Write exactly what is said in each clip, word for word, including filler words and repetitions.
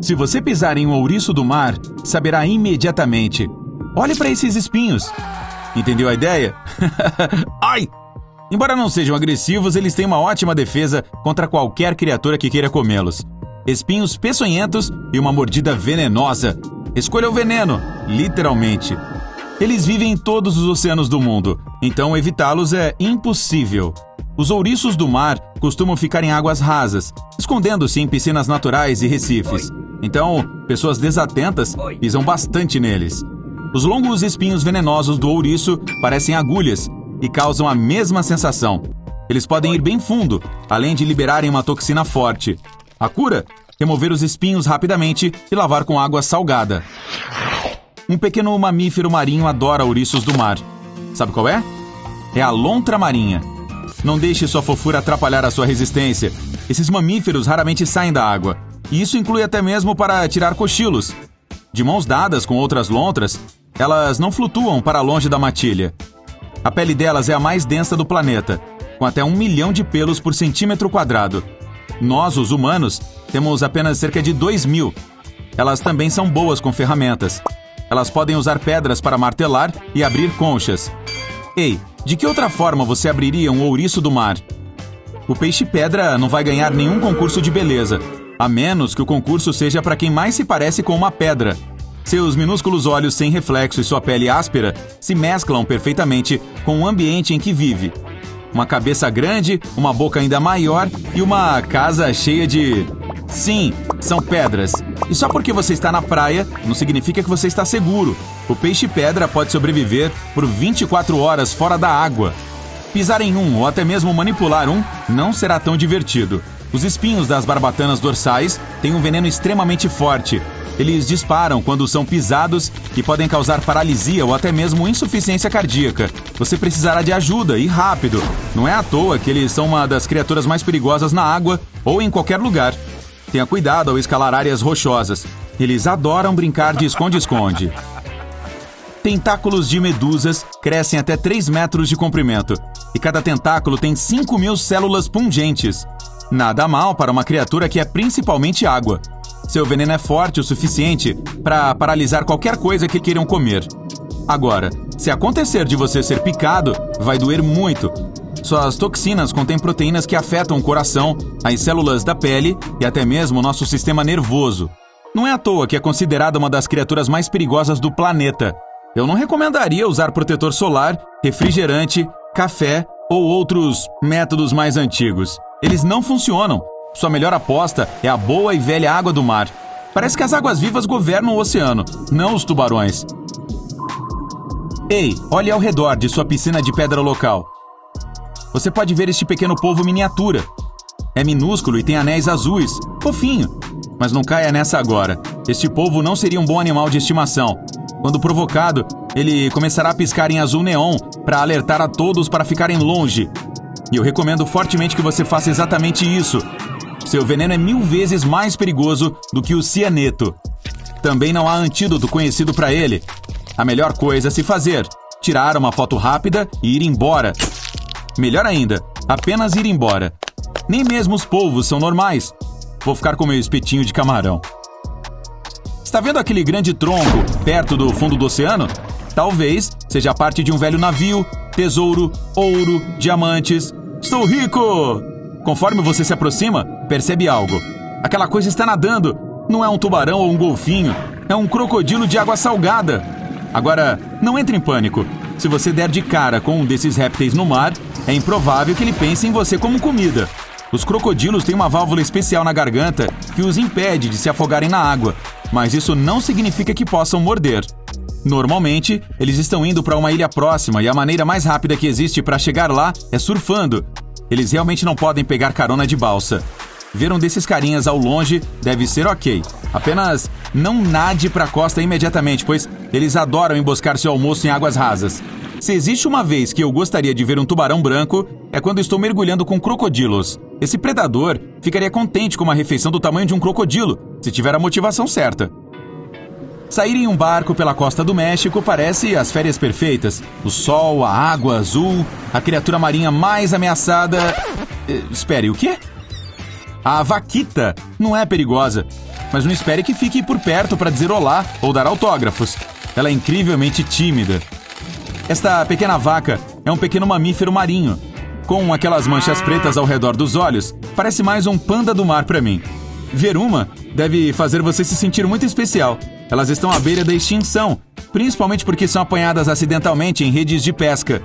Se você pisar em um ouriço do mar, saberá imediatamente. Olhe para esses espinhos. Entendeu a ideia? Ai! Embora não sejam agressivos, eles têm uma ótima defesa contra qualquer criatura que queira comê-los. Espinhos peçonhentos e uma mordida venenosa. Escolha o veneno, literalmente. Eles vivem em todos os oceanos do mundo, então evitá-los é impossível. Os ouriços do mar costumam ficar em águas rasas, escondendo-se em piscinas naturais e recifes. Então, pessoas desatentas pisam bastante neles. Os longos espinhos venenosos do ouriço parecem agulhas e causam a mesma sensação. Eles podem ir bem fundo, além de liberarem uma toxina forte. A cura? Remover os espinhos rapidamente e lavar com água salgada. Um pequeno mamífero marinho adora ouriços do mar. Sabe qual é? É a lontra marinha. Não deixe sua fofura atrapalhar a sua resistência. Esses mamíferos raramente saem da água. E isso inclui até mesmo para tirar cochilos. De mãos dadas com outras lontras, elas não flutuam para longe da matilha. A pele delas é a mais densa do planeta, com até um milhão de pelos por centímetro quadrado. Nós, os humanos, temos apenas cerca de dois mil. Elas também são boas com ferramentas. Elas podem usar pedras para martelar e abrir conchas. Ei, de que outra forma você abriria um ouriço do mar? O peixe-pedra não vai ganhar nenhum concurso de beleza, a menos que o concurso seja para quem mais se parece com uma pedra. Seus minúsculos olhos sem reflexo e sua pele áspera se mesclam perfeitamente com o ambiente em que vive. Uma cabeça grande, uma boca ainda maior e uma casa cheia de... Sim, são pedras. E só porque você está na praia, não significa que você está seguro. O peixe-pedra pode sobreviver por vinte e quatro horas fora da água. Pisar em um ou até mesmo manipular um não será tão divertido. Os espinhos das barbatanas dorsais têm um veneno extremamente forte. Eles disparam quando são pisados e podem causar paralisia ou até mesmo insuficiência cardíaca. Você precisará de ajuda e rápido. Não é à toa que eles são uma das criaturas mais perigosas na água ou em qualquer lugar. Tenha cuidado ao escalar áreas rochosas. Eles adoram brincar de esconde-esconde. Tentáculos de medusas crescem até três metros de comprimento. E cada tentáculo tem cinco mil células pungentes. Nada mal para uma criatura que é principalmente água. Seu veneno é forte o suficiente para paralisar qualquer coisa que queiram comer. Agora, se acontecer de você ser picado, vai doer muito. Suas toxinas contêm proteínas que afetam o coração, as células da pele e até mesmo o nosso sistema nervoso. Não é à toa que é considerada uma das criaturas mais perigosas do planeta. Eu não recomendaria usar protetor solar, refrigerante, café ou outros métodos mais antigos. Eles não funcionam. Sua melhor aposta é a boa e velha água do mar. Parece que as águas vivas governam o oceano, não os tubarões. Ei, olhe ao redor de sua piscina de pedra local. Você pode ver este pequeno polvo miniatura. É minúsculo e tem anéis azuis, fofinho. Mas não caia nessa agora. Este polvo não seria um bom animal de estimação. Quando provocado, ele começará a piscar em azul neon para alertar a todos para ficarem longe. E eu recomendo fortemente que você faça exatamente isso. Seu veneno é mil vezes mais perigoso do que o cianeto. Também não há antídoto conhecido para ele. A melhor coisa a se fazer: tirar uma foto rápida e ir embora. Melhor ainda, apenas ir embora. Nem mesmo os polvos são normais. Vou ficar com meu espetinho de camarão. Está vendo aquele grande tronco perto do fundo do oceano? Talvez seja parte de um velho navio, tesouro, ouro, diamantes. Estou rico! Conforme você se aproxima, percebe algo. Aquela coisa está nadando. Não é um tubarão ou um golfinho. É um crocodilo de água salgada. Agora, não entre em pânico. Se você der de cara com um desses répteis no mar, é improvável que ele pense em você como comida. Os crocodilos têm uma válvula especial na garganta que os impede de se afogarem na água, mas isso não significa que possam morder. Normalmente, eles estão indo para uma ilha próxima e a maneira mais rápida que existe para chegar lá é surfando. Eles realmente não podem pegar carona de balsa. Ver um desses carinhas ao longe deve ser ok. Apenas não nade para a costa imediatamente, pois eles adoram emboscar seu almoço em águas rasas. Se existe uma vez que eu gostaria de ver um tubarão branco, é quando estou mergulhando com crocodilos. Esse predador ficaria contente com uma refeição do tamanho de um crocodilo, se tiver a motivação certa. Sair em um barco pela costa do México parece as férias perfeitas. O sol, a água azul, a criatura marinha mais ameaçada... Eh, espere, o quê? A vaquita não é perigosa. mas não espere que fique por perto para dizer olá ou dar autógrafos. Ela é incrivelmente tímida. Esta pequena vaca é um pequeno mamífero marinho. Com aquelas manchas pretas ao redor dos olhos, parece mais um panda do mar para mim. Ver uma deve fazer você se sentir muito especial. Elas estão à beira da extinção, principalmente porque são apanhadas acidentalmente em redes de pesca.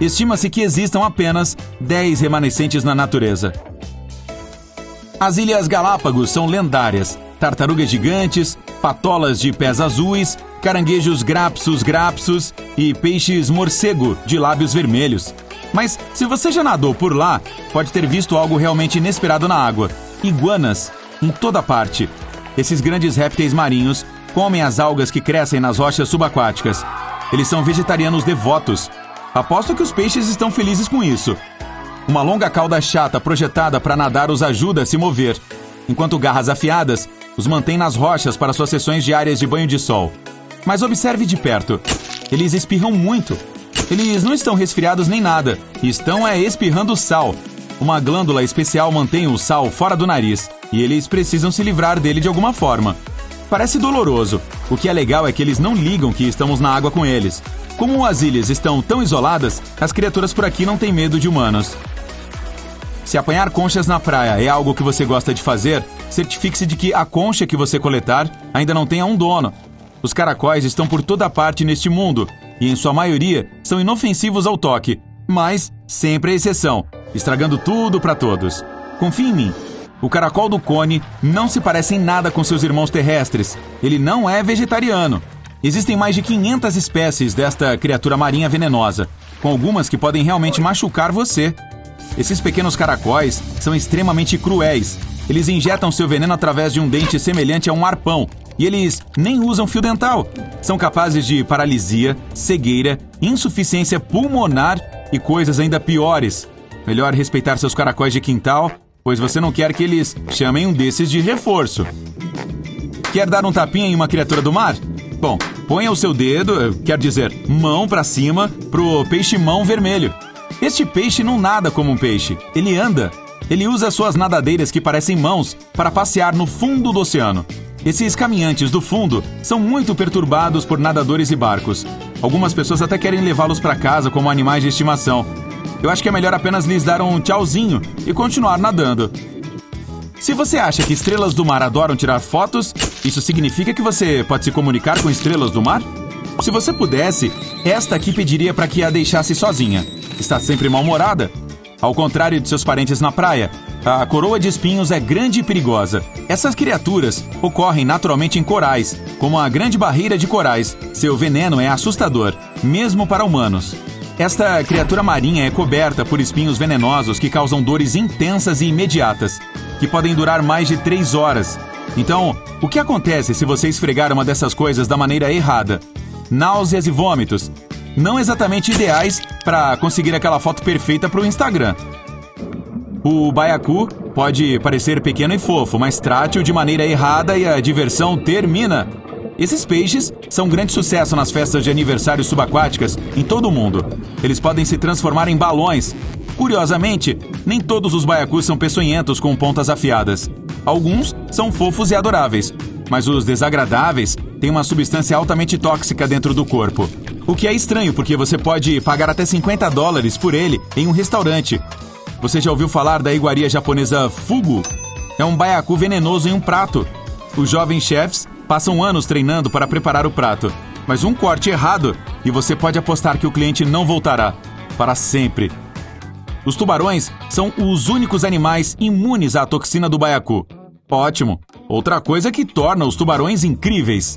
Estima-se que existam apenas dez remanescentes na natureza. As Ilhas Galápagos são lendárias. Tartarugas gigantes, patolas de pés azuis, caranguejos grapsos-grapsos e peixes morcego de lábios vermelhos. Mas se você já nadou por lá, pode ter visto algo realmente inesperado na água. Iguanas, em toda parte. Esses grandes répteis marinhos comem as algas que crescem nas rochas subaquáticas. Eles são vegetarianos devotos. Aposto que os peixes estão felizes com isso. Uma longa cauda chata projetada para nadar os ajuda a se mover, enquanto garras afiadas os mantém nas rochas para suas sessões diárias de banho de sol. Mas observe de perto. Eles espirram muito. Eles não estão resfriados nem nada. Estão é, espirrando sal. Uma glândula especial mantém o sal fora do nariz, e eles precisam se livrar dele de alguma forma. Parece doloroso. O que é legal é que eles não ligam que estamos na água com eles. Como as ilhas estão tão isoladas, as criaturas por aqui não têm medo de humanos. Se apanhar conchas na praia é algo que você gosta de fazer, certifique-se de que a concha que você coletar ainda não tenha um dono. Os caracóis estão por toda parte neste mundo, e em sua maioria são inofensivos ao toque, mas sempre é exceção, estragando tudo para todos. Confie em mim. O caracol do cone não se parece em nada com seus irmãos terrestres. Ele não é vegetariano. Existem mais de quinhentas espécies desta criatura marinha venenosa, com algumas que podem realmente machucar você. Esses pequenos caracóis são extremamente cruéis. Eles injetam seu veneno através de um dente semelhante a um arpão, e eles nem usam fio dental. São capazes de paralisia, cegueira, insuficiência pulmonar e coisas ainda piores. Melhor respeitar seus caracóis de quintal, pois você não quer que eles chamem um desses de reforço. Quer dar um tapinha em uma criatura do mar? Bom, ponha o seu dedo, quer dizer, mão pra cima, pro peixe-mão vermelho. Este peixe não nada como um peixe, ele anda. Ele usa suas nadadeiras que parecem mãos para passear no fundo do oceano. Esses caminhantes do fundo são muito perturbados por nadadores e barcos. Algumas pessoas até querem levá-los para casa como animais de estimação. Eu acho que é melhor apenas lhes dar um tchauzinho e continuar nadando. Se você acha que estrelas do mar adoram tirar fotos, isso significa que você pode se comunicar com estrelas do mar? Se você pudesse, esta aqui pediria para que a deixasse sozinha. Está sempre mal-humorada. Ao contrário de seus parentes na praia, a coroa de espinhos é grande e perigosa. Essas criaturas ocorrem naturalmente em corais, como a grande barreira de corais. Seu veneno é assustador, mesmo para humanos. Esta criatura marinha é coberta por espinhos venenosos que causam dores intensas e imediatas, que podem durar mais de três horas. Então, o que acontece se você esfregar uma dessas coisas da maneira errada? Náuseas e vômitos. Não exatamente ideais para conseguir aquela foto perfeita para o Instagram. O baiacu pode parecer pequeno e fofo, mas trate-o de maneira errada e a diversão termina. Esses peixes são um grande sucesso nas festas de aniversário subaquáticas em todo o mundo. Eles podem se transformar em balões. Curiosamente, nem todos os baiacus são peçonhentos com pontas afiadas. Alguns são fofos e adoráveis, mas os desagradáveis têm uma substância altamente tóxica dentro do corpo. O que é estranho, porque você pode pagar até cinquenta dólares por ele em um restaurante. Você já ouviu falar da iguaria japonesa fugu? É um baiacu venenoso em um prato. Os jovens chefes passam anos treinando para preparar o prato, mas um corte errado e você pode apostar que o cliente não voltará, para sempre. Os tubarões são os únicos animais imunes à toxina do baiacu. Ótimo! Outra coisa que torna os tubarões incríveis.